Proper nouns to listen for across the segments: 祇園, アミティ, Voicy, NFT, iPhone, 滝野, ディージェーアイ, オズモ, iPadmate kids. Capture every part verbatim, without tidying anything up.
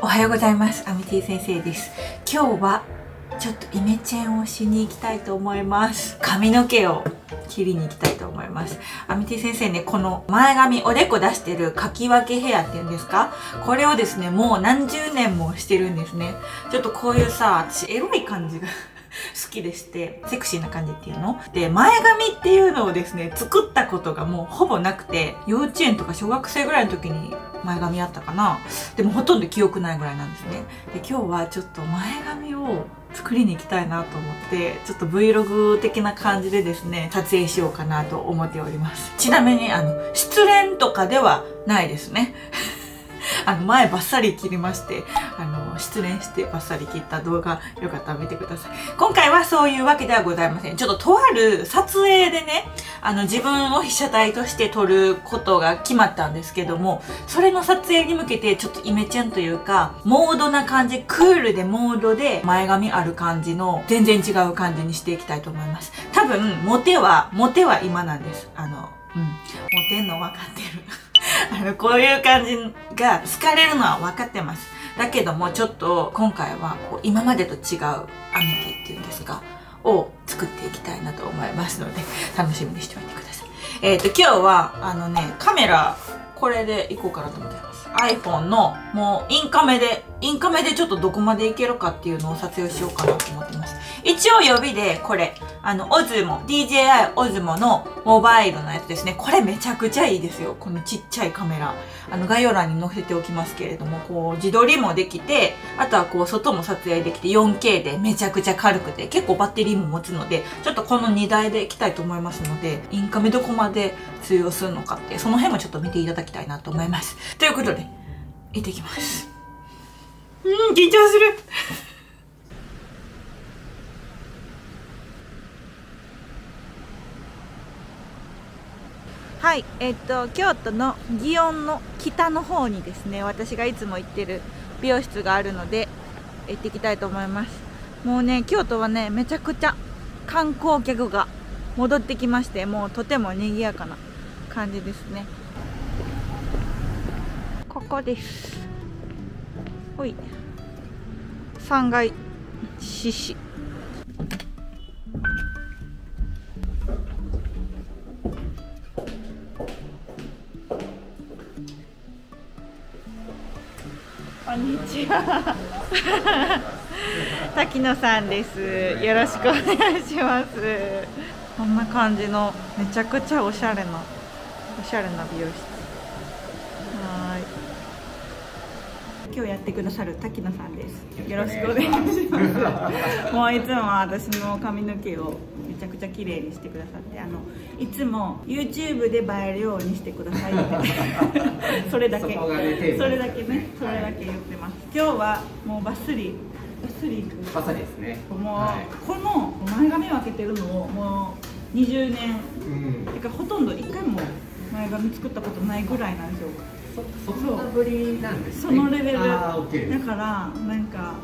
おはようございます。アミティ先生です。今日はちょっとイメチェンをしに行きたいと思います。髪の毛を切りに行きたいと思います。アミティ先生ね、この前髪おでこ出してるかき分けヘアっていうんですか、これをですねもう何十年もしてるんですね。ちょっとこういうさ、私エロい感じが好きでして、セクシーな感じっていうので、前髪っていうのをですね作ったことがもうほぼなくて、幼稚園とか小学生ぐらいの時に前髪あったかな。でもほとんど記憶ないぐらいなんですね。で今日はちょっと前髪を作りに行きたいなと思って、ちょっと Vlog 的な感じでですね撮影しようかなと思っております。ちなみにあの失恋とかではないですねあの前バッサリ切りまして、あの失恋してバッサリ切った動画、よかったら見てください。今回はそういうわけではございません。ちょっととある撮影でね、あの自分を被写体として撮ることが決まったんですけども、それの撮影に向けてちょっとイメチェンというかモードな感じ、クールでモードで前髪ある感じの全然違う感じにしていきたいと思います。多分モテはモテは今なんです。あのうんモテんの分かってるあのこういう感じが好かれるのは分かってます。だけどもちょっと今回はこう今までと違うアミティっていうんですかを作っていきたいなと思いますので、楽しみにしておいてください。えっと今日はあのねカメラこれでいこうかなと思ってます。 iPhone のもうインカメでインカメでちょっとどこまでいけるかっていうのを撮影しようかなと思ってます。一応予備でこれあの オズモ ディージェーアイ オズモ のモバイルのやつですね。これめちゃくちゃいいですよ。このちっちゃいカメラ、あの概要欄に載せておきますけれども、こう自撮りもできて、あとはこう外も撮影できて よんケー でめちゃくちゃ軽くて、結構バッテリーも持つので、ちょっとこのにだいでいきたいと思いますので、インカメどこまで通用するのかって、その辺もちょっと見ていただきたいなと思います。ということで行ってきます。うん、緊張するはい、えっと京都の祇園の北の方にですね、私がいつも行ってる美容室があるので行ってきたいと思います。もうね、京都はねめちゃくちゃ観光客が戻ってきまして、もうとても賑やかな感じですね。ここです。ほい、さんがい獅子。こんにちは滝野さんです。よろしくお願いします。こんな感じのめちゃくちゃおしゃれなおしゃれな美容室。今日やってくださる滝野さんです。よろしくお願いしますもういつも私の髪の毛をめちゃくちゃ綺麗にしてくださって、あのいつも ユーチューブ で映えるようにしてくださいってそれだけそれだけね、それだけ言ってます。今日はもうバッスリバッスリいくバッサリですね。もう、はい、この前髪を開けてるのをもうにじゅうねん、うん、てかほとんどいっかいも前髪作ったことないぐらいなんですよ。そ, そ, なんです、ね、そのレベルだからなんか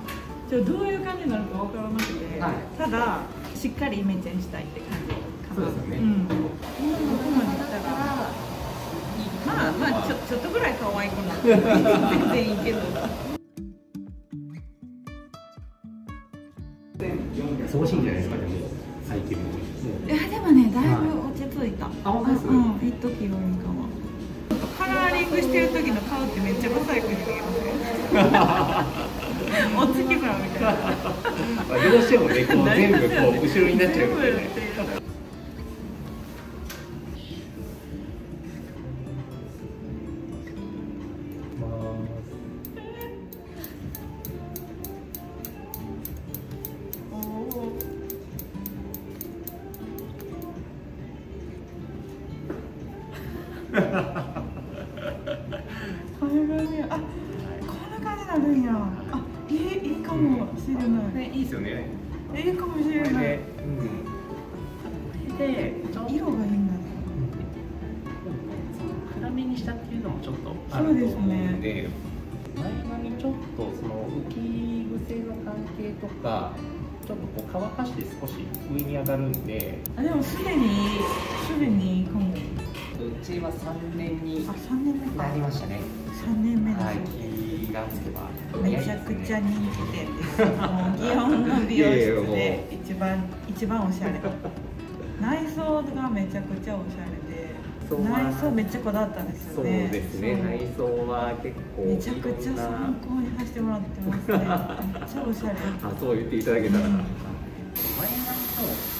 ちょどういう感じになるか分からなくて、はい、ただしっかりイメチェンしたいって感じかな。そうですね、うん、どこまで来たらまあまあち ょ, ちょっとぐらい可愛くなって全然いいけど忙しいんじゃないですか。でも最近もいやでもねだいぶ落ち着いた。あ、本当ですか。うん、フィット気分かも。カラーリングしてる時の顔ってめっちゃブサイクに見えますね。お月村みたいな。どうしてもね、こう全部こう後ろになっちゃうみたいな。あ、こんな感じになるんや。あ、いい、いいかもしれない。ね、いいですよね。いいかもしれない。で、色がいいんだ。暗めにしたっていうのもちょっとあると思うので、前髪ちょっとその浮き癖の関係とか、ちょっとこう乾かして少し上に上がるんで。あ、でもすでにすでにいいかも。うちはさんねんになりましたね。さんねんめです。はい。がつけばめちゃくちゃ人気店です。祇園の美容室で一番一番おしゃれ。内装がめちゃくちゃおしゃれで、内装めっちゃこだわったんですよね。そうですね。内装は結構めちゃくちゃ参考にさせてもらってますね。めっちゃおしゃれ。あ、そう言っていただけたら。前髪の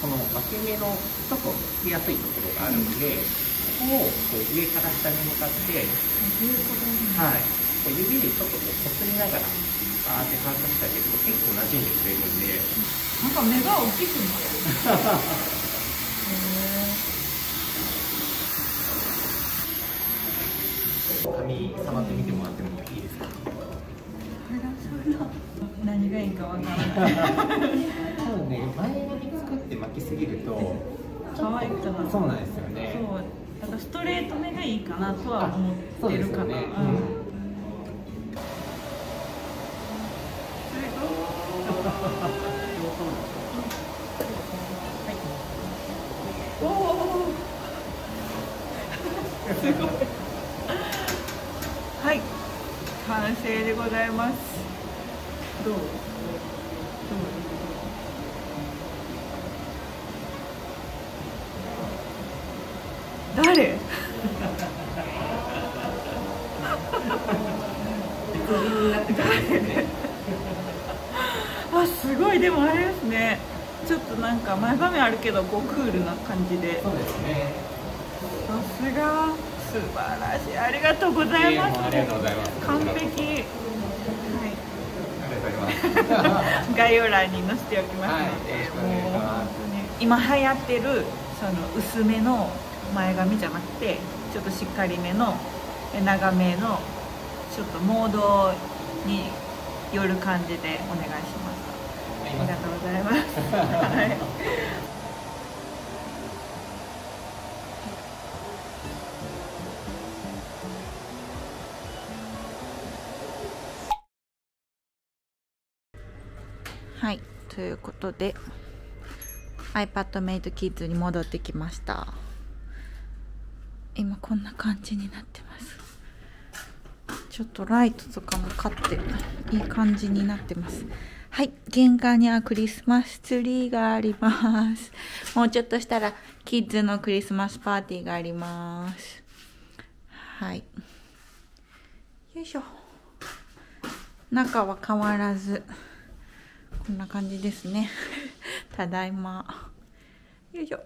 この脇目のちょっとつきやすいところがあるので、ここを上から下に向かって、はい、指でちょっとこすりながらあーって乾かしてあげると結構馴染んでくれるんで、なんか目が大きくなる。髪触ってみてもらってもいいですか？何がいいかわからない。多分ね、前髪作って巻きすぎると可愛くなる。そうなんですよね。なんかストレート目がいいかなとは思ってるかな。それとおおすごいはい、完成でございます。どう？どう？誰？あ、すごい。でもあれですね、ちょっとなんか前髪あるけどこうクールな感じで。そうですね。さすが、素晴らしい。ありがとうございます。ありがとうございます。完璧。概要欄に載せておきますので、はい、もう本当に今流行ってるその薄めの前髪じゃなくて、ちょっとしっかりめの長めのちょっとモードによる感じでお願いします。ありがとうございます。はい、はい、ということで iPadmate kids に戻ってきました。今こんな感じになってます。ちょっとライトとかも買っていい感じになってます。はい、玄関にはクリスマスツリーがあります。もうちょっとしたらキッズのクリスマスパーティーがあります。はい、よいしょ。中は変わらずこんな感じですね。ただいま。よいしょ、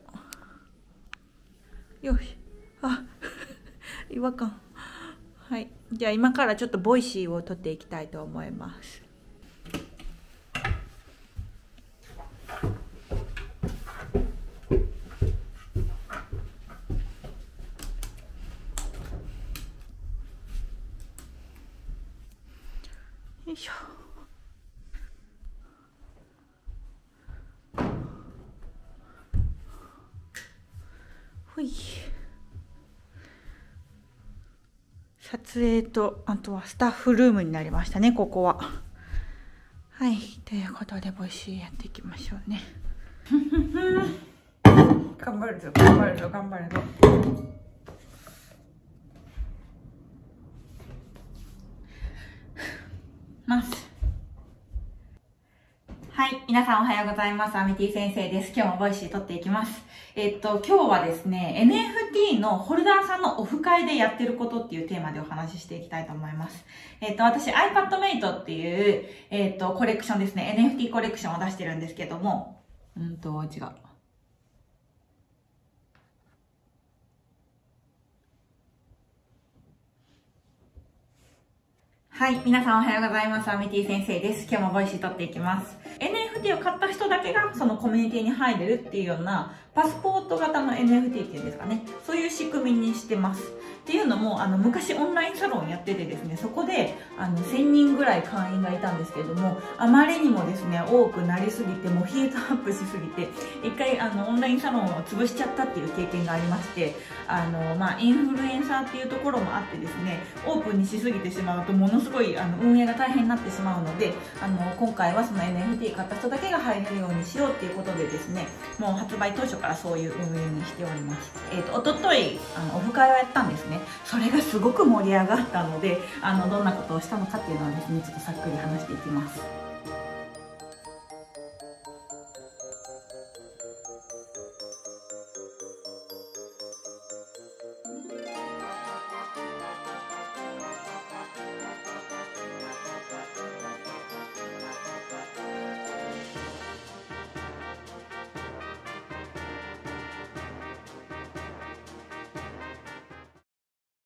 よし、あ、違和感。はい。じゃあ今からちょっとボイシーを撮っていきたいと思います。よいしょ。撮影と、あとはスタッフルームになりましたね、ここは。はい、ということでボイシーやっていきましょうね。頑張るぞ、頑張るぞ、頑張るぞ。ます。はい、皆さんおはようございます。アミティ先生です。今日もボイシー撮っていきます。えっと、今日はですね、エヌエフティー のホルダーさんのオフ会でやってることっていうテーマでお話ししていきたいと思います。えっと、私 iPadmate っていう、えっと、コレクションですね。エヌエフティー コレクションを出してるんですけども、うんと、違う。はい。皆さんおはようございます。アミティ先生です。今日もボイシー撮っていきます。エヌエフティー を買った人だけがそのコミュニティに入れるっていうようなパスポート型の エヌエフティー っていうんですかね。そういう仕組みにしてます。っていうのも、あの、昔オンラインサロンやっててですね、そこで、あの、せんにんぐらい会員がいたんですけれども、あまりにもですね、多くなりすぎて、もうヒートアップしすぎて、一回、あの、オンラインサロンを潰しちゃったっていう経験がありまして、あの、まあ、インフルエンサーっていうところもあってですね、オープンにしすぎてしまうと、ものすごい、あの、運営が大変になってしまうので、あの、今回はその エヌエフティーで買った人だけが入れるようにしようっていうことでですね、もう発売当初からそういう運営にしております。えーと、おとといあのオフ会をやったんですね。それがすごく盛り上がったので、あのどんなことをしたのかっていうのはですね、ちょっとさっくり話していきます。